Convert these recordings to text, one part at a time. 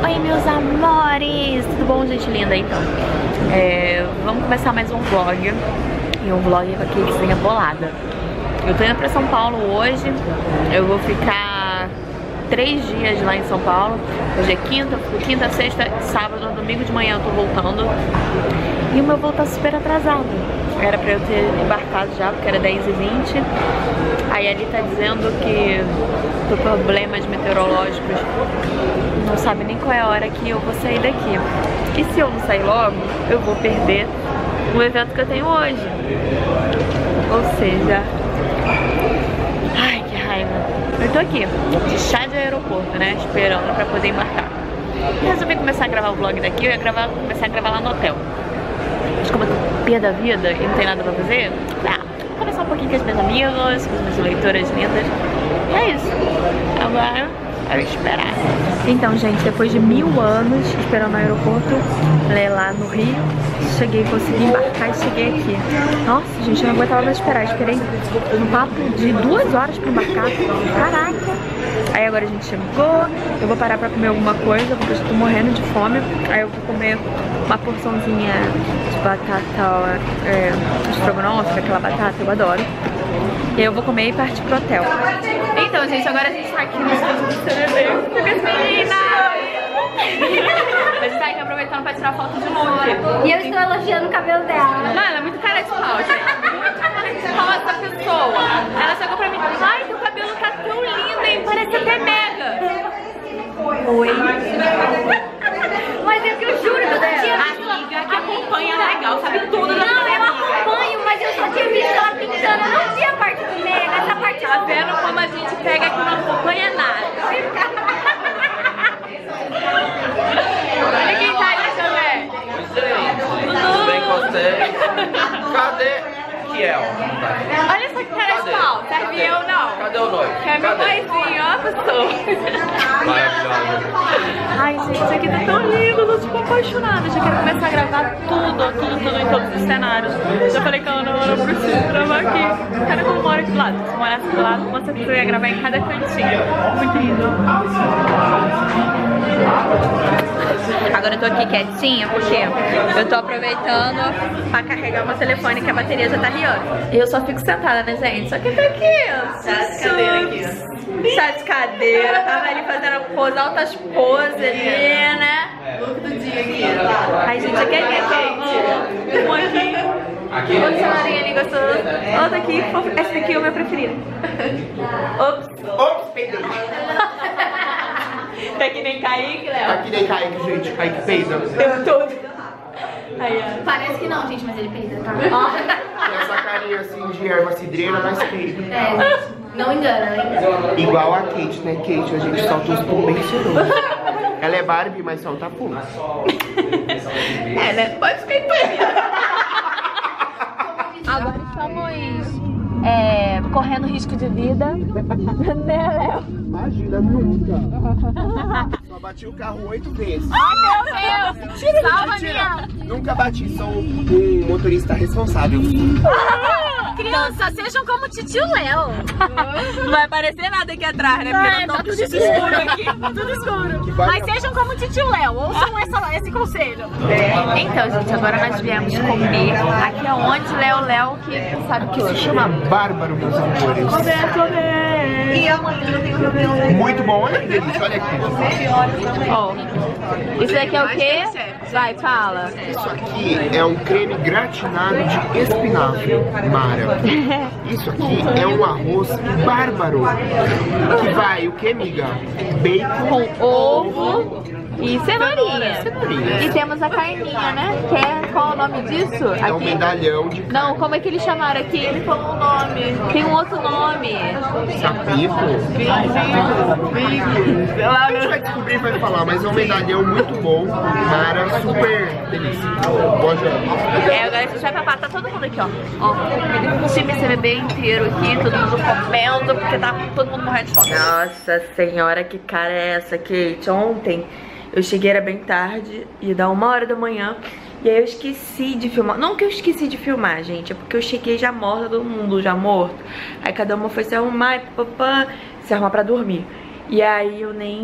Oi, meus amores! Tudo bom, gente linda? Então, vamos começar mais um vlog. E um vlog com aquele que seja bolada. Eu tô indo pra São Paulo hoje. Eu vou ficar 3 dias lá em São Paulo. Hoje é quinta, sexta, sábado, domingo de manhã eu tô voltando. E o meu voo tá super atrasado. Era pra eu ter embarcado já, porque era 10h20. Aí ali tá dizendo que tô com problemas meteorológicos. Não sabe nem qual é a hora que eu vou sair daqui. E se eu não sair logo, eu vou perder o evento que eu tenho hoje. Ou seja... Ai, que raiva. Eu tô aqui, de chá de aeroporto, né? Esperando pra poder embarcar. Resolvi começar a gravar o vlog daqui. Eu ia começar a gravar lá no hotel. Mas como eu tô pé da vida e não tem nada pra fazer, tá, vou conversar um pouquinho com as minhas amigas, com as minhas leitoras lindas. E é isso. Agora eu esperar. Então, gente, depois de 1000 anos esperando no aeroporto, lá no Rio, cheguei, consegui embarcar e cheguei aqui. Nossa, gente, eu não aguentava mais esperar. Esperei um papo de 2 horas pra embarcar. Caraca! Aí agora a gente chegou, eu vou parar pra comer alguma coisa, porque eu estou morrendo de fome. Aí eu vou comer uma porçãozinha de batata estrogonofe, aquela batata, eu adoro. E aí eu vou comer e partir pro hotel. Então, gente, agora a gente tá aqui no CNB com as meninas! Mas tá aí aproveitando pra tirar foto de novo. E eu estou elogiando o cabelo dela. Mano, ela é muito cara de pau, gente. Muito cara de pau essa pessoa. Ela chegou pra mim e disse: ai, teu cabelo tá tão lindo, hein? Parece até mega. Oi. Mas é que eu juro que eu não tinha visto. Amiga que acompanha legal, sabe tudo. Não, eu acompanho, mas eu só tinha visto ela pintando. Eu não tinha a parte do mega, essa parte do... Tá vendo como a gente pega que não acompanha nada. Olha quem tá ali também. Tudo bem com vocês? Cadê Kiel? Olha só que cara de pau, serve eu não. Cadê o noivo? Que é meu paizinho, ó, pessoal. Ai, gente, isso aqui tá tão lindo, tô tipo apaixonada. Já quero começar a gravar tudo em todos os cenários. Já falei que eu não preciso gravar aqui. Cara, como eu moro aqui do lado. Se morasse do lado, com certeza eu ia gravar em cada cantinho. Muito lindo. Agora eu tô aqui quietinha porque eu tô aproveitando pra carregar o meu telefone que a bateria já tá riando. E eu só fico sentada, né, gente? Só que eu tô aqui, ó. Chá de cadeira aqui. Chá de cadeira. Tava ali fazendo pose, altas poses ali, né? Look do dia aqui. Ai, gente, aqui é quente. Um aqui. Outro cenário ali gostoso. Outro aqui. Esse aqui é o meu preferido. Ops. Ops, perdeu. Tá que nem Kaique, Léo. Tá que nem Kaique, gente. Kaique peida. Eu todo. Aí, ó. Parece que não, gente, mas ele peida, tá? Tem essa carinha assim de erva cidreira, mas peida. É, não engana, né? Igual a Kate, né? Kate, a gente solta os pum bem cheiroso. Ela é Barbie, mas solta pum. É, né? Pode ficar em... Agora estamos... correndo risco de vida, né, Léo? Imagina, nunca. Só bati o carro 8 vezes. Ai, meu Deus! Mentira. Nunca bati, sou um motorista responsável. Criança, sejam como o titio Léo. Não vai aparecer nada aqui atrás, né? Porque tá tudo escuro aqui. Tudo escuro. Mas sejam como o titio Léo, ouçam esse conselho. Então, gente, agora nós viemos comer. Aqui é onde Léo, que sabe que hoje chama Bárbaro, meus amores. E amanhã eu tenho meu... Muito bom, olha que delícia, olha aqui. Oh, isso daqui é o quê? Vai, fala. Isso aqui é um creme gratinado de espinafre, Mara. Isso aqui é um arroz bárbaro. Que vai, o que, amiga? Bacon, com ovo e cenourinha. E temos a carninha, né? Que é, qual é o nome disso? É aqui? Um medalhão de carne. Não, como é que eles chamaram aqui? Ele falou um nome. Tem um outro nome. Sapito? A gente vai descobrir e vai falar, mas é um medalhão muito bom. Mara, super delicioso. Boa janta. É, agora a gente vai papar. Tá todo mundo aqui, ó. O time CNB inteiro aqui, todo mundo comendo, porque tá todo mundo morrendo de fome. Nossa senhora, que cara é essa, Kate? Ontem... eu cheguei, era bem tarde, ia dar 1h da manhã, e aí eu esqueci de filmar. Não que eu esqueci de filmar, gente, é porque eu cheguei já morta, todo mundo já morto. Aí cada uma foi se arrumar, se arrumar pra dormir. E aí eu nem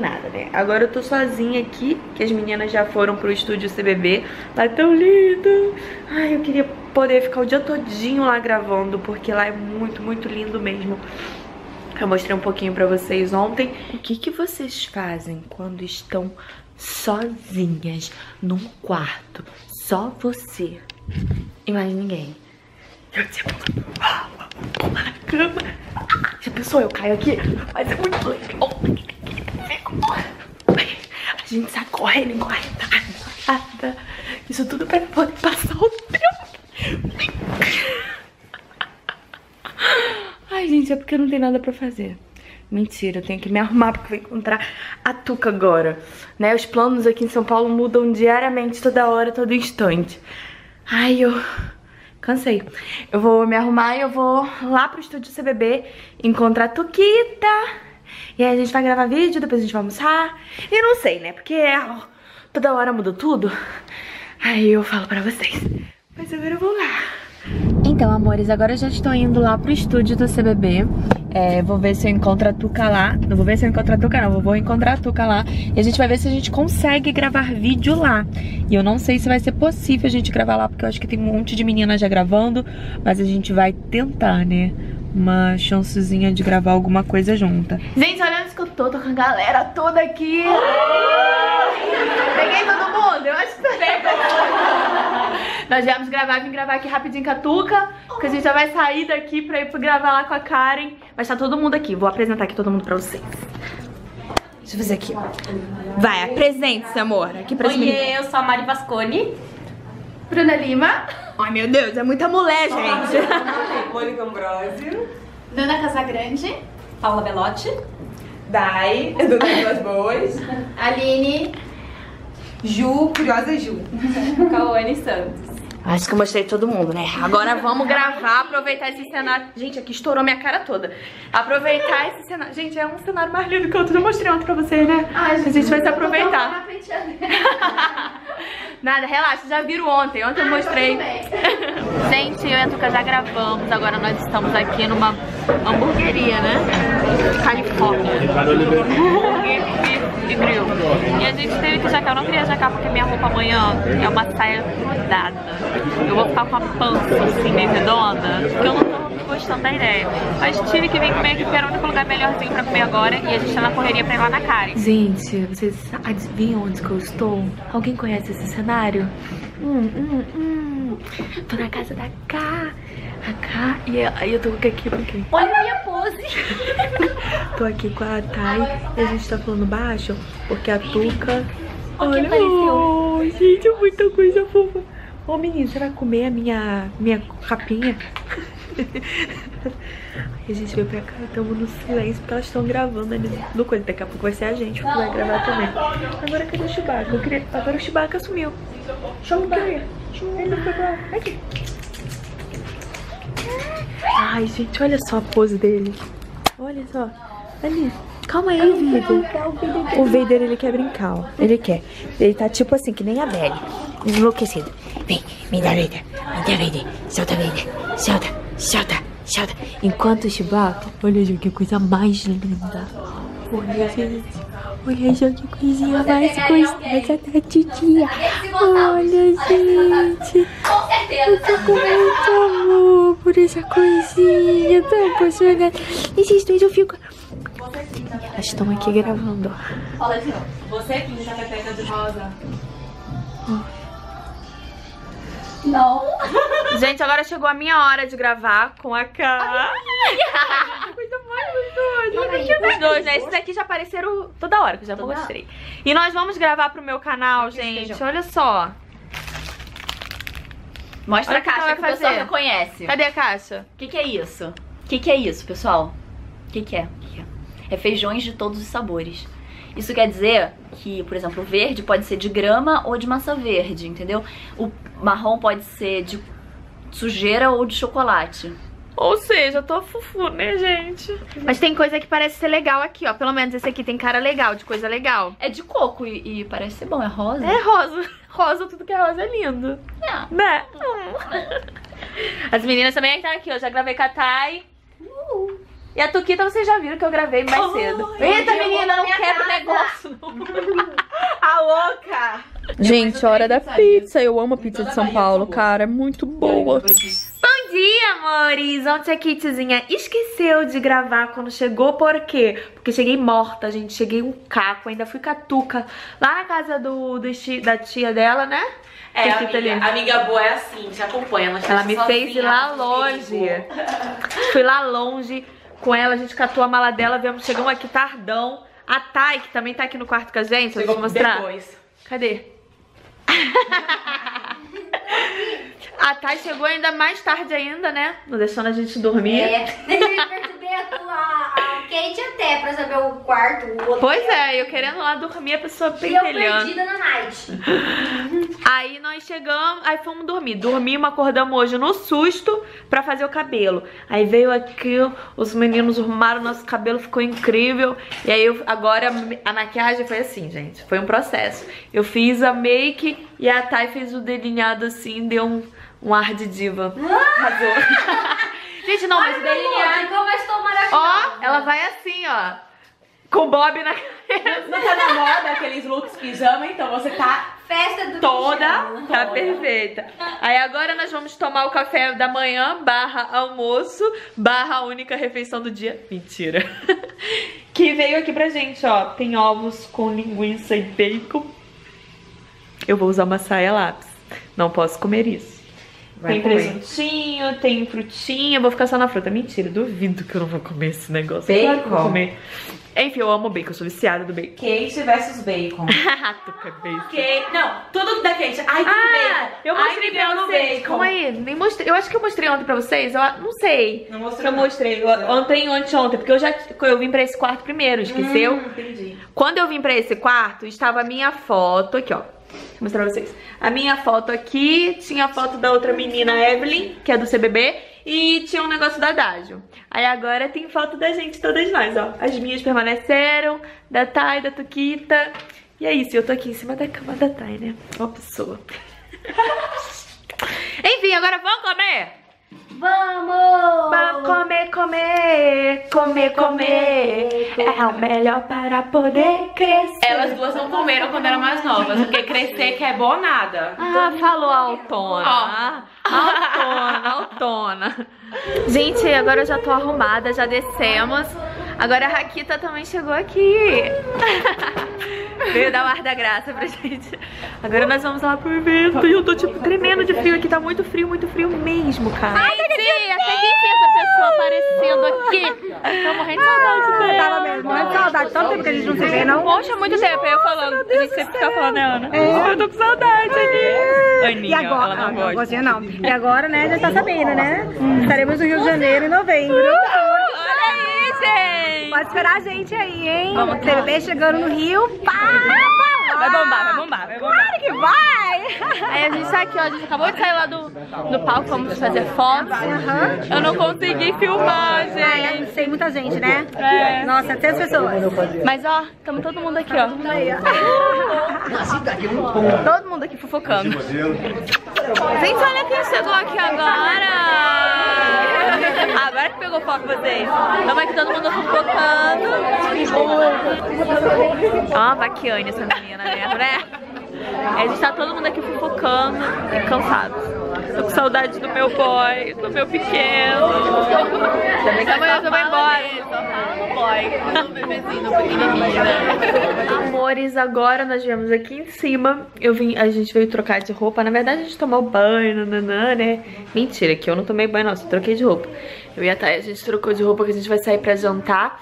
nada, né? Agora eu tô sozinha aqui, que as meninas já foram pro estúdio CBB. Lá é tão lindo! Ai, eu queria poder ficar o dia todinho lá gravando, porque lá é muito, muito lindo mesmo. Eu mostrei um pouquinho pra vocês ontem. O que que vocês fazem quando estão sozinhas num quarto? Só você e mais ninguém. Eu tipo, vou lá na cama. Já pensou? Eu caio aqui. Mas é muito legal. A gente sai correndo, corre, nada. Isso tudo pra poder passar o tempo. Ai, gente, é porque eu não tenho nada pra fazer. Mentira, eu tenho que me arrumar porque eu vou encontrar a Tuca agora, né? Os planos aqui em São Paulo mudam diariamente, toda hora, todo instante. Ai, eu cansei. Eu vou me arrumar e eu vou lá pro estúdio CBB encontrar a Tuquita. E aí a gente vai gravar vídeo, depois a gente vai almoçar. E não sei, né? Porque toda hora muda tudo. Aí eu falo pra vocês. Mas agora eu vou lá. Então, amores, agora eu já estou indo lá pro estúdio do CBB. Vou ver se eu encontro a Tuca lá. Não vou ver se eu encontro a Tuca, não. Vou encontrar a Tuca lá. E a gente vai ver se a gente consegue gravar vídeo lá. E eu não sei se vai ser possível a gente gravar lá, porque eu acho que tem um monte de meninas já gravando. Mas a gente vai tentar, né? Uma chancezinha de gravar alguma coisa junta. Gente, olha onde que eu tô com a galera toda aqui. Peguei todo mundo? Eu acho que tô Nós viemos gravar, vim gravar aqui rapidinho com a Tuca, porque a gente já vai sair daqui pra ir gravar lá com a Karen. Vai estar todo mundo aqui, vou apresentar aqui todo mundo pra vocês. Deixa eu fazer aqui. Vai, apresente-se, amor. Aqui pra Oiê, meninas. Eu sou a Mari Vasconi. Bruna Lima. Ai, meu Deus, é muita mulher, gente. Mônica Ambrosio. Dona Casagrande. Paula Belotti. Dai, Dona das Boas. Aline. Ju, curiosa Ju. Cauane Santos. Acho que eu mostrei todo mundo, né? Agora vamos gravar, aproveitar esse cenário. Gente, aqui estourou minha cara toda. Aproveitar esse cenário. Gente, é um cenário mais lindo que o outro. Eu mostrei ontem pra vocês, né? Ai, gente, a gente vai se aproveitar. Nada, relaxa, já viram ontem. Ontem eu mostrei. Gente, eu e a Tuca já gravamos. Agora nós estamos aqui numa hamburgueria, né? Caripoca. De grill. E a gente teve que jacar. Eu não queria jacar porque minha roupa amanhã é uma saia grudada. Eu vou ficar com a pança assim, meio redonda, porque eu não tava gostando da ideia. Mas tive que vir comer aqui, porque era o único lugar melhorzinho pra comer agora. E a gente tá na correria pra ir lá na Karen. Gente, vocês adivinham onde que eu estou? Alguém conhece esse cenário? Tô na casa da Kah. A Kah, e aí eu tô aqui porque... Olha a minha pose! Tô aqui com a Thay e a gente tá falando baixo, porque a Tuca... Olha, oh, gente, muita coisa fofa. Ô, menino, será que comer a minha capinha? A gente veio pra cá, estamos no silêncio, porque elas estão gravando ali no coisa. Daqui a pouco vai ser a gente que vai gravar também. Agora cadê o Chewbacca? Agora o Chewbacca sumiu. Chewbacca. Ele foi pra lá. Aqui. Ai, gente, olha só a pose dele. Olha só. Ali. Calma aí, Vader. O Vader, ele quer brincar, ó. Ele quer. Ele tá tipo assim, que nem a Belle. Enlouquecido. Vem, me dá Vader. Me dá Vader. Solta Vader. Solta, solta, solta. Enquanto o Chewbacca... Olha, gente, que coisa mais linda. Olha, gente. Olha, gente, que coisinha mais gostosa da titia. Olha, gente. Eu tô com muito amor por essa coisinha. Tô apaixonada. E vocês dois, eu fico... Elas estão aqui gravando. Fala de novo. Você é pinta pepeca de rosa. Não. Gente, agora chegou a minha hora de gravar com a Kah. Muito bom, muito bom. Os dois, né? Esses aqui já apareceram toda hora, que eu já mostrei. E nós vamos gravar pro meu canal, gente. Olha só. Mostra a caixa que o pessoal já conhece. Cadê a caixa? O que é isso? O que é isso, pessoal? O que é? É feijões de todos os sabores. Isso quer dizer que, por exemplo, o verde pode ser de grama ou de massa verde, entendeu? O marrom pode ser de sujeira ou de chocolate. Ou seja, eu tô fufu, né, gente? Mas tem coisa que parece ser legal aqui, ó. Pelo menos esse aqui tem cara legal, de coisa legal. É de coco e parece ser bom, é rosa. É rosa. Rosa, tudo que é rosa é lindo. É. Né? As meninas também estão aqui, ó. Já gravei com a Thay. E a Tuquita vocês já viram que eu gravei mais cedo. Eita, menina, não quebra o negócio. A louca! Gente, hora da pizza. Eu amo a pizza de São Paulo, cara. É muito boa. Bom dia, amores! Ontem a Kitzinha esqueceu de gravar quando chegou, por quê? Porque cheguei morta, gente. Cheguei um caco, ainda fui catuca lá na casa da tia dela, né? É, amiga boa é assim, te acompanha. Ela me fez ir lá longe. Fui lá longe com ela, a gente catou a mala dela, chegamos aqui tardão. A Thay, que também tá aqui no quarto com a gente, eu vou te mostrar. Depois. Cadê? A Thay chegou ainda mais tarde ainda, né? Não deixando a gente dormir. É, eu perturbei a Kate até pra saber o quarto, o outro. Pois é, eu querendo lá dormir, a pessoa pentelhando. E eu perdida na night. Aí nós chegamos, aí fomos dormir. Dormimos, acordamos hoje no susto pra fazer o cabelo. Aí veio aqui, os meninos arrumaram o nosso cabelo, ficou incrível. E aí agora a maquiagem foi assim, gente. Foi um processo. Eu fiz a make e a Thay fez o delineado assim, deu um ar de diva. Gente, não, mas o delineado ficou mais tão maravilhoso. Ó, ela vai assim, ó. Com o Bob na cabeça. Não tá na moda aqueles looks pijama, então você tá festa do pijama. Tá perfeita. Aí agora nós vamos tomar o café da manhã /almoço/ única refeição do dia. Mentira. Que veio aqui pra gente, ó. Tem ovos com linguiça e bacon. Eu vou usar uma saia lápis. Não posso comer isso. Tem presuntinho, tem frutinha. Vou ficar só na fruta. Mentira, duvido que eu não vou comer esse negócio. Bacon? Claro que eu vou comer. Enfim, eu amo bacon, eu sou viciada do bacon. Kate versus bacon. Tuca bacon. Não, tudo da Kate. Ai, tudo bacon. Eu mostrei pra vocês. Calma aí, nem mostrei. Eu acho que eu mostrei ontem pra vocês. Eu não sei. Não mostrei. Eu mostrei ontem e anteontem, porque eu vim pra esse quarto primeiro, esqueceu? Entendi. Quando eu vim pra esse quarto, estava a minha foto aqui, ó. Vou mostrar pra vocês. A minha foto aqui, tinha a foto da outra menina, Evelyn, que é do CBB, e tinha um negócio da Dágio. Aí agora tem foto da gente, todas nós, ó. As minhas permaneceram, da Thay, da Tuquita. E é isso, eu tô aqui em cima da cama da Thay, né? Uma pessoa. Enfim, agora vamos comer? Vamos! Vamos comer, comer, comer, comer. É o melhor para poder crescer. Elas duas não comeram quando eram mais novas, porque crescer que é bom nada. Ah, falou a autona. Oh. Autona, autona. Gente, agora eu já tô arrumada, já descemos. Agora a Raquita também chegou aqui. Veio dar o ar da graça pra gente. Agora nós vamos lá pro evento e eu tô tipo tremendo de frio aqui. Tá muito frio mesmo, cara. Ai, tia, até que essa pessoa aparecendo aqui. Tô morrendo de saudade dela. Tava mesmo, morrendo de saudade. Tanto tempo que a gente não se vê, não. Poxa, muito tempo. Eu falando, a gente sempre fica falando, né, Ana? É. Eu tô com saudade, Aninha. E agora? Ela não gosta. Não. E agora, né, já tá sabendo, né? Estaremos no Rio de Janeiro em novembro. Olha aí, gente. Pode esperar a gente aí, hein? Vamos, CB chegando no Rio. Vai bombar, vai bombar, vai bombar. Claro que vai! Aí a gente tá aqui, ó. A gente acabou de sair lá do palco, vamos fazer fotos. Uhum. Eu não consegui filmar, gente. Ai, tem muita gente, né? É. Nossa, 700 pessoas. Mas, ó, estamos todo mundo aqui, ó. Todo mundo aqui fofocando. Gente, olha quem chegou aqui agora! Agora que pegou foco vocês. Tamo aqui todo mundo fofocando. Ó, vaquiane essa menina mesmo, né? A gente tá todo mundo aqui fofocando e cansado. Tô com saudade do meu boy, do meu pequeno. Amanhã eu vou embora. Amores, agora nós viemos aqui em cima. A gente veio trocar de roupa. Na verdade, a gente tomou banho, né? Mentira, que eu não tomei banho, não. Só troquei de roupa. Eu e a Thay, a gente trocou de roupa que a gente vai sair pra jantar.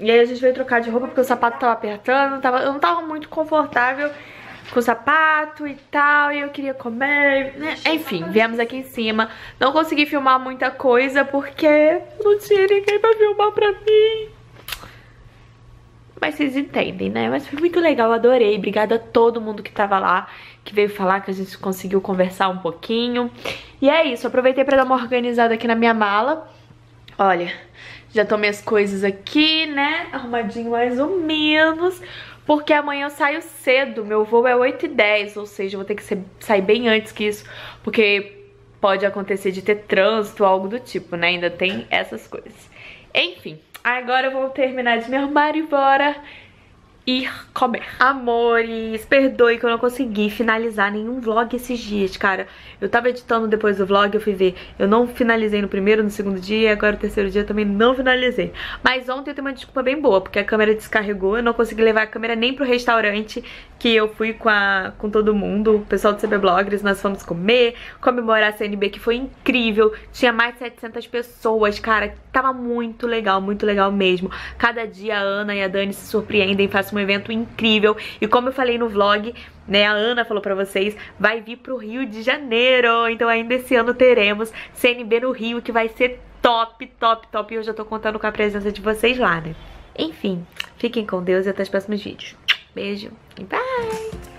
E aí a gente veio trocar de roupa porque o sapato tava apertando. Eu não tava muito confortável com o sapato e tal, e eu queria comer, né? Enfim, viemos aqui em cima. Não consegui filmar muita coisa porque não tinha ninguém pra filmar pra mim. Mas vocês entendem, né? Mas foi muito legal, adorei. Obrigada a todo mundo que tava lá, que veio falar, que a gente conseguiu conversar um pouquinho. E é isso, aproveitei pra dar uma organizada aqui na minha mala. Olha, já tomei as coisas aqui, né? Arrumadinho mais ou menos. Porque amanhã eu saio cedo, meu voo é 8h10, ou seja, eu vou ter que sair bem antes que isso, porque pode acontecer de ter trânsito, algo do tipo, né? Ainda tem essas coisas. Enfim, Agora vamos terminar de me arrumar e bora ir comer. Amores, perdoe que eu não consegui finalizar nenhum vlog esses dias, cara. Eu tava editando depois do vlog, eu fui ver. Eu não finalizei no primeiro, no segundo dia, e agora o terceiro dia eu também não finalizei. Mas ontem eu tenho uma desculpa bem boa, porque a câmera descarregou, eu não consegui levar a câmera nem pro restaurante que eu fui com todo mundo, o pessoal do CB Bloggers. Nós fomos comer, comemorar a CNB, que foi incrível. Tinha mais de 700 pessoas, cara. Tava muito legal mesmo. Cada dia a Ana e a Dani se surpreendem, fazem um evento incrível. E como eu falei no vlog, né, a Ana falou pra vocês, vai vir pro Rio de Janeiro. Então ainda esse ano teremos CNB no Rio, que vai ser top, top, top. E eu já tô contando com a presença de vocês lá, né? Enfim, fiquem com Deus e até os próximos vídeos. Beijo e bye!